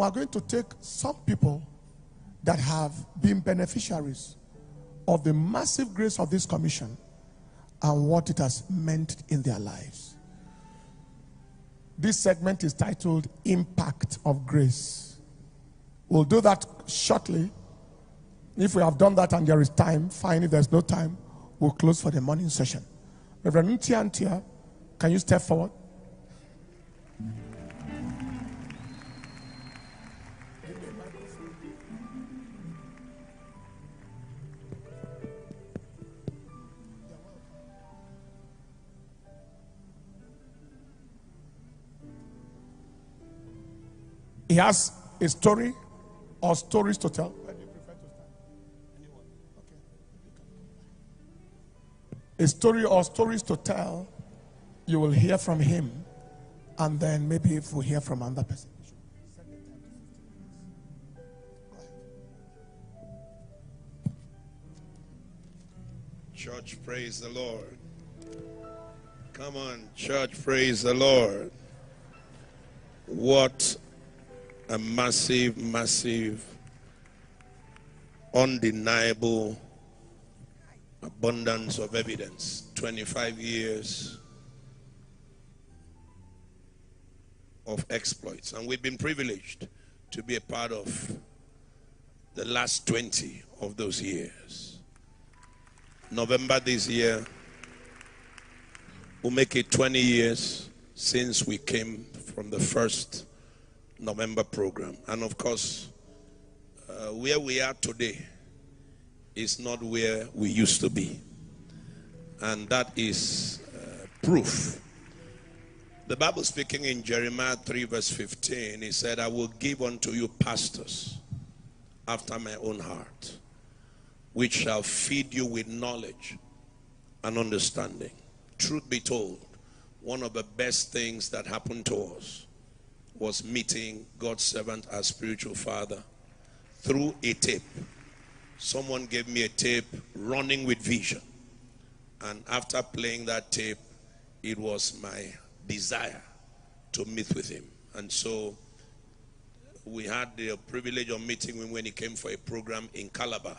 We are going to take some people that have been beneficiaries of the massive grace of this commission and what it has meant in their lives. This segment is titled Impact of Grace. We'll do that shortly. If we have done that and there is time, fine. If there's no time, we'll close for the morning session. Reverend Ntia Ntia, can you step forward? He has a story or stories to tell. Where do you prefer to start? Anyone? Okay. A story or stories to tell, you will hear from him, and then maybe if we hear from another person. Church, praise the Lord. Come on, church, praise the Lord. What a massive, massive, undeniable abundance of evidence. 25 years of exploits. And we've been privileged to be a part of the last 20 of those years. November this year will make it 20 years since we came from the first November program. And of course, where we are today is not where we used to be, and that is proof. The Bible, speaking in Jeremiah 3 verse 15, he said, I will give unto you pastors after my own heart, which shall feed you with knowledge and understanding. Truth be told, one of the best things that happened to us was meeting God's servant, our spiritual father, through a tape. Someone gave me a tape, Running with Vision. And after playing that tape, it was my desire to meet with him. And so we had the privilege of meeting him when he came for a program in Calabar.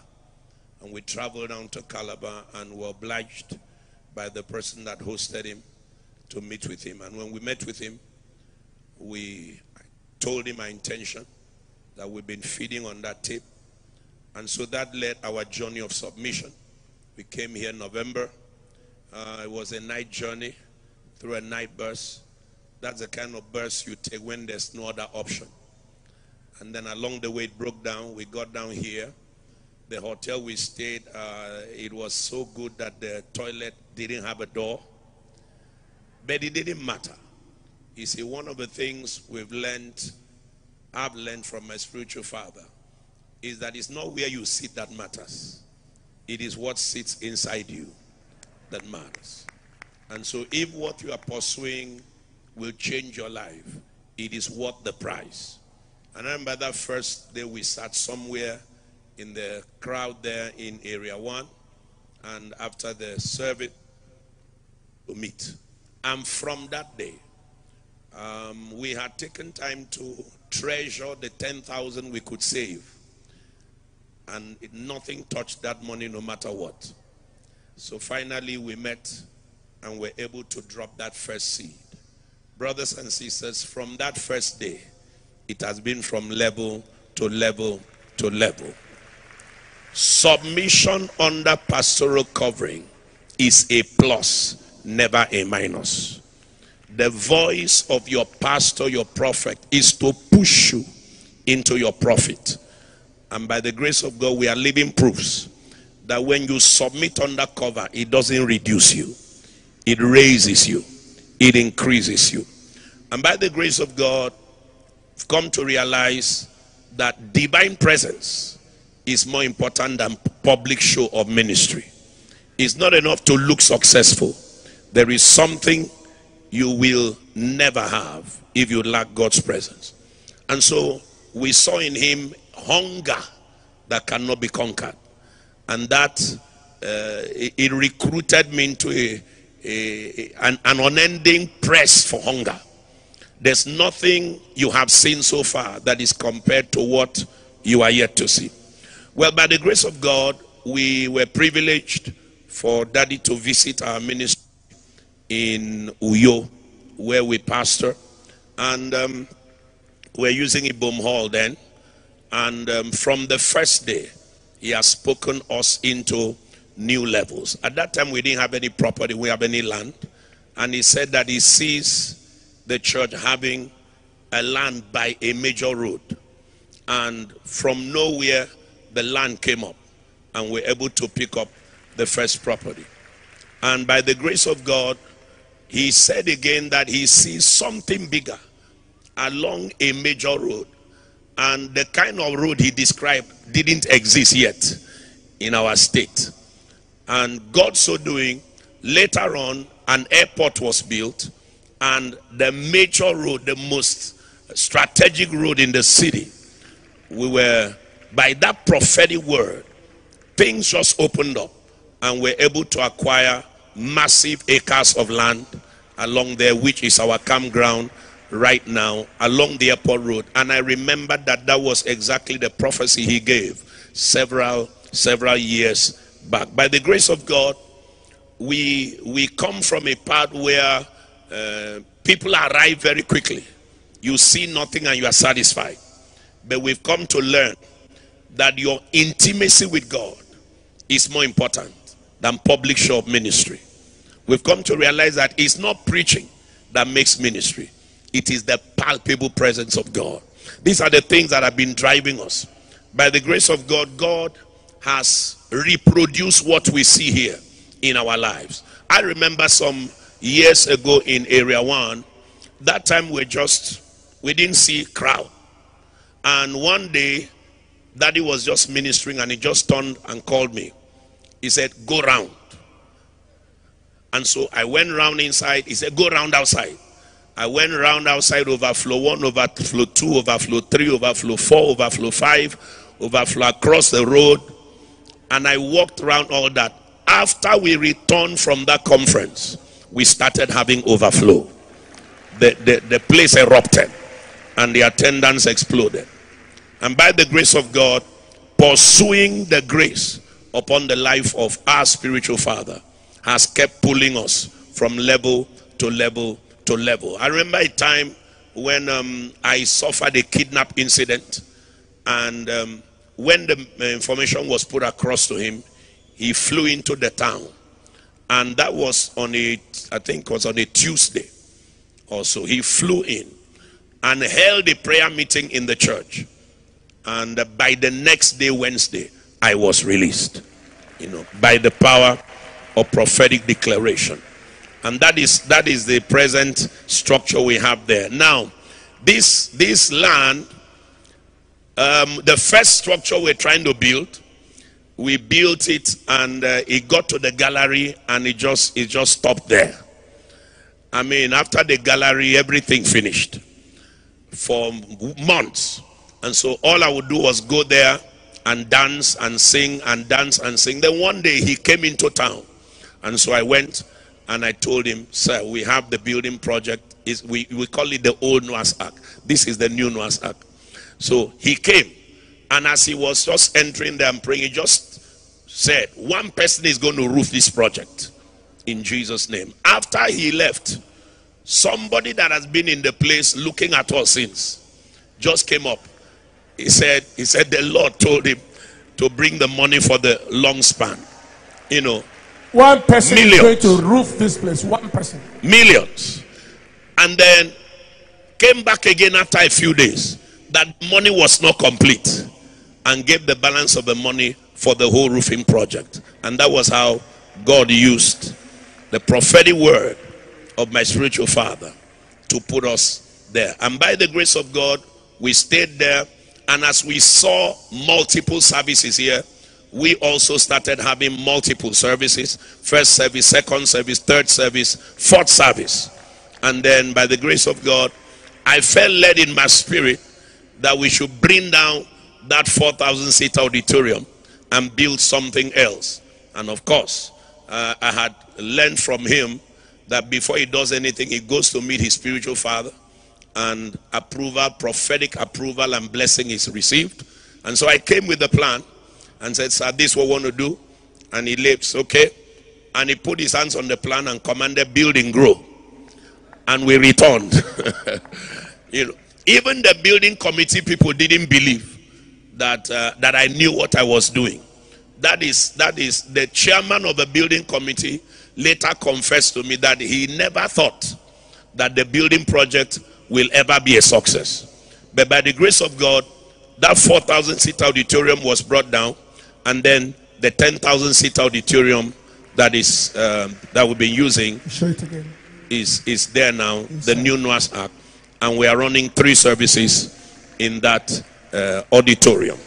And we traveled down to Calabar and were obliged by the person that hosted him to meet with him. And when we met with him, I told him our intention, that we've been feeding on that tape. And so that led our journey of submission. We came here in November. It was a night journey through a night bus. That's the kind of bus you take when there's no other option. And then along the way it broke down. We got down here. The hotel we stayed, it was so good that the toilet didn't have a door. But it didn't matter. You see, one of the things I've learned from my spiritual father, is that it's not where you sit that matters. It is what sits inside you that matters. And so if what you are pursuing will change your life, it is worth the price. And I remember that first day we sat somewhere in the crowd there in Area One, and after the service, we meet. And from that day, we had taken time to treasure the 10,000 we could save, and nothing touched that money, no matter what. So finally we met and were able to drop that first seed. Brothers and sisters, from that first day, it has been from level to level to level. Submission under pastoral covering is a plus, never a minus. The voice of your pastor, your prophet, is to push you into your profit. And by the grace of God, we are living proofs that when you submit under cover, it doesn't reduce you. It raises you. It increases you. And by the grace of God, I've come to realize that divine presence is more important than public show of ministry. It's not enough to look successful. There is something you will never have if you lack God's presence. And so we saw in him hunger that cannot be conquered, and that it recruited me into an unending press for hunger. There's nothing you have seen so far that is compared to what you are yet to see. Well, by the grace of God, we were privileged for Daddy to visit our ministry in Uyo, where we pastor, and we're using Ibom Hall then. And from the first day, he has spoken us into new levels. At that time, we didn't have any property, we have any land, and he said that he sees the church having a land by a major road. And from nowhere, the land came up, and we're able to pick up the first property. And by the grace of God, he said again that he sees something bigger along a major road. And the kind of road he described didn't exist yet in our state. And God so doing, later on, an airport was built, and the major road, the most strategic road in the city, we were, by that prophetic word, things just opened up, and we're able to acquire massive acres of land along there, which is our campground right now, along the airport road. And I remember that that was exactly the prophecy he gave several years back. By the grace of God, we come from a part where people arrive very quickly. You see nothing and you are satisfied. But we've come to learn that your intimacy with God is more important than public show of ministry. We've come to realize that it's not preaching that makes ministry. It is the palpable presence of God. These are the things that have been driving us. By the grace of God, God has reproduced what we see here in our lives. I remember some years ago in Area One, that time we didn't see crowd. And one day, Daddy was just ministering and he just turned and called me. He said, "Go round." And so I went round inside. He said, "Go round outside." I went round outside, overflow 1, overflow 2, overflow 3, overflow 4, overflow 5, overflow across the road. And I walked around all that. After we returned from that conference, we started having overflow. The place erupted and the attendance exploded. And by the grace of God, pursuing the grace upon the life of our spiritual father has kept pulling us from level to level to level. I remember a time when I suffered a kidnap incident, and when the information was put across to him, he flew into the town, and that was on a, I think it was on a Tuesday or so. He flew in and held a prayer meeting in the church, and by the next day, Wednesday, I was released, you know, by the power of prophetic declaration. And that is the present structure we have there. Now, this land, the first structure we're trying to build, we built it, and it got to the gallery, and it just stopped there. I mean, after the gallery, everything finished for months. And so all I would do was go there and dance and sing and dance and sing. Then one day he came into town, and so I went and I told him, "Sir, we have the building project. We call it the old Noah's Ark. This is the new Noah's Ark." So he came, and as he was just entering there and praying, he just said, "One person is going to roof this project in Jesus' name." After he left, somebody that has been in the place looking at us since just came up. He said the Lord told him to bring the money for the long span. You know, one person is going to roof this place. One person. Millions. And then came back again after a few days. That money was not complete, and gave the balance of the money for the whole roofing project. And that was how God used the prophetic word of my spiritual father to put us there. And by the grace of God, we stayed there. And as we saw multiple services here, we also started having multiple services. First service, second service, third service, fourth service. And then by the grace of God, I felt led in my spirit that we should bring down that 4,000 seat auditorium and build something else. And of course, I had learned from him that before he does anything, he goes to meet his spiritual father and approval, prophetic approval and blessing is received. And so I came with the plan and said, sir, this is what we want to do. And he lips, okay. And he put his hands on the plan and commanded building grow. And we returned. You know, even the building committee people didn't believe that that I knew what I was doing. That is the chairman of the building committee later confessed to me that he never thought that the building project will ever be a success. But by the grace of God, that 4,000-seat auditorium was brought down, and then the 10,000-seat auditorium that we've been using is there now, the new Noah's Ark, and we are running 3 services in that auditorium.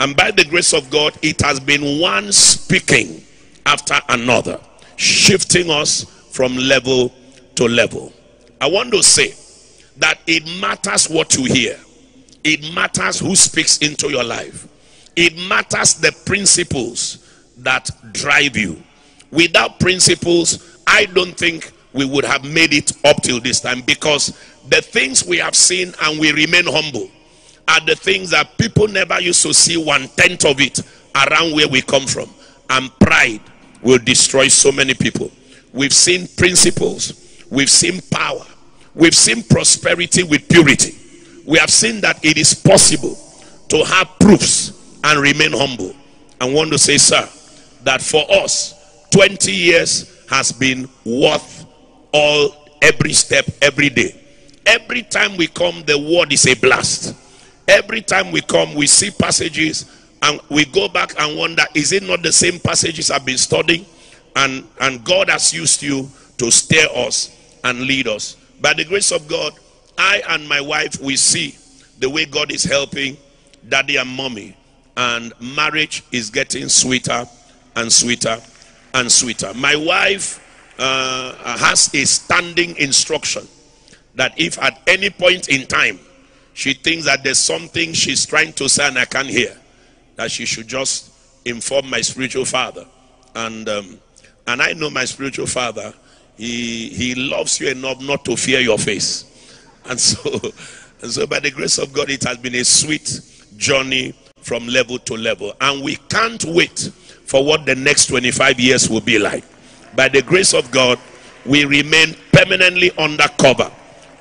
And by the grace of God, it has been one speaking after another, shifting us from level to level. I want to say that it matters what you hear. It matters who speaks into your life. It matters the principles that drive you. Without principles, I don't think we would have made it up till this time, because the things we have seen and we remain humble are the things that people never used to see 1/10 of it around where we come from. And pride will destroy so many people. We've seen principles. We've seen power. We've seen prosperity with purity. We have seen that it is possible to have proofs and remain humble. I want to say, sir, that for us, 20 years has been worth all, every step, every day. Every time we come, the word is a blast. Every time we come, we see passages and we go back and wonder, is it not the same passages I've been studying? And God has used you to steer us and lead us. By the grace of God, I and my wife, we see the way God is helping daddy and mommy, and marriage is getting sweeter and sweeter and sweeter. My wife has a standing instruction that if at any point in time she thinks that there's something she's trying to say and I can't hear, that she should just inform my spiritual father. And I know my spiritual father, he loves you enough not to fear your face. And so by the grace of God, it has been a sweet journey from level to level, and we can't wait for what the next 25 years will be like. By the grace of God, we remain permanently under cover.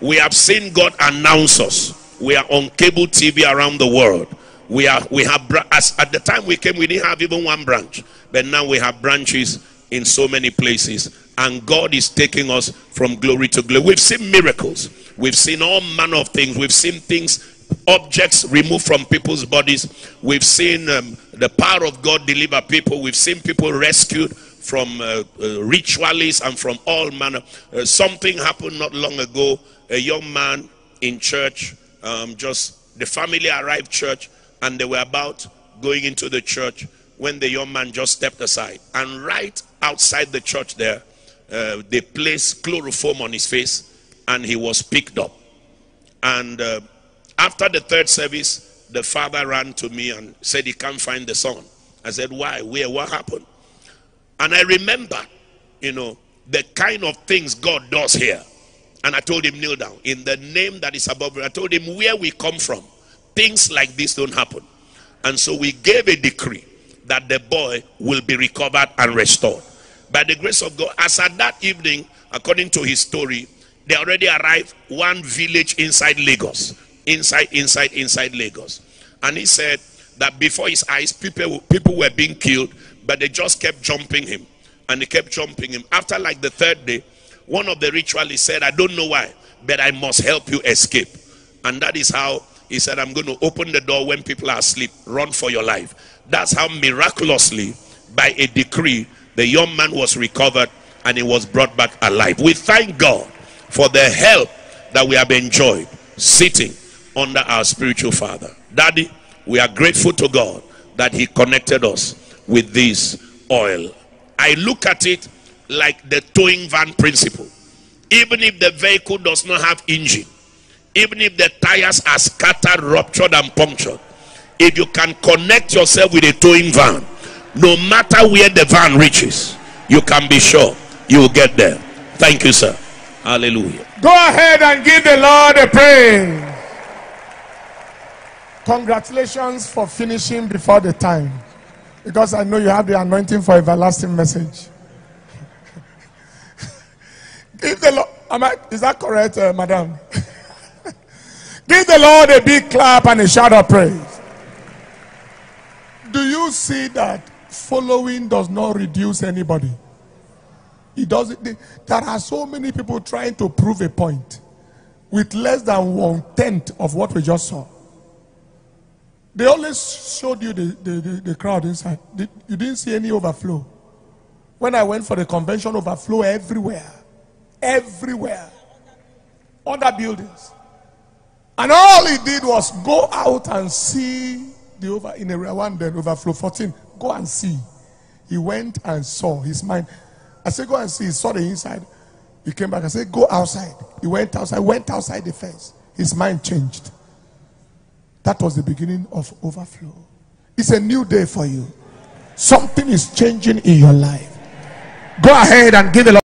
We have seen God announce us. We are on cable TV around the world. We have at the time we came, we didn't have even one branch, but now we have branches in so many places, and God is taking us from glory to glory. We've seen miracles. We've seen all manner of things. We've seen things, objects removed from people's bodies. We've seen the power of God deliver people. We've seen people rescued from ritualists and from all manner. Something happened not long ago. A young man in church, just the family arrived church, and they were about going into the church when the young man just stepped aside. And right outside the church there, they placed chloroform on his face, and he was picked up. And after the 3rd service, the father ran to me and said he can't find the son. I said, why? Where? What happened? And I remember, you know, the kind of things God does here. And I told him, kneel down. In the name that is above, I told him where we come from, things like this don't happen. And so we gave a decree that the boy will be recovered and restored. By the grace of God, as at that evening, according to his story, they already arrived one village inside Lagos, inside Lagos. And he said that before his eyes, people were being killed, but they just kept jumping him, and they kept jumping him. After like the 3rd day, one of the ritualists said, I don't know why, but I must help you escape. And that is how he said, I'm going to open the door when people are asleep, run for your life. That's how miraculously, by a decree, the young man was recovered and he was brought back alive. We thank God for the help that we have enjoyed sitting under our spiritual father. Daddy, we are grateful to God that he connected us with this oil. I look at it like the towing van principle. Even if the vehicle does not have engine, even if the tires are scattered, ruptured and punctured, if you can connect yourself with a towing van, no matter where the van reaches, you can be sure you will get there. Thank you, sir. Hallelujah. Go ahead and give the Lord a praise. Congratulations for finishing before the time, because I know you have the anointing for everlasting message. Give the Lord, is that correct, madam? Give the Lord a big clap and a shout of praise. Do you see that following does not reduce anybody? It doesn't. There are so many people trying to prove a point with less than 1/10 of what we just saw. They always showed you the crowd inside. You didn't see any overflow. When I went for the convention, overflow everywhere. Everywhere. Other buildings. And all he did was go out and see the in Area One, then overflow 14. Go and see. He went and saw his mind. I said, go and see. He saw the inside. He came back. I said, go outside. He went outside the fence. His mind changed. That was the beginning of overflow. It's a new day for you. Something is changing in your life. Go ahead and give the Lord.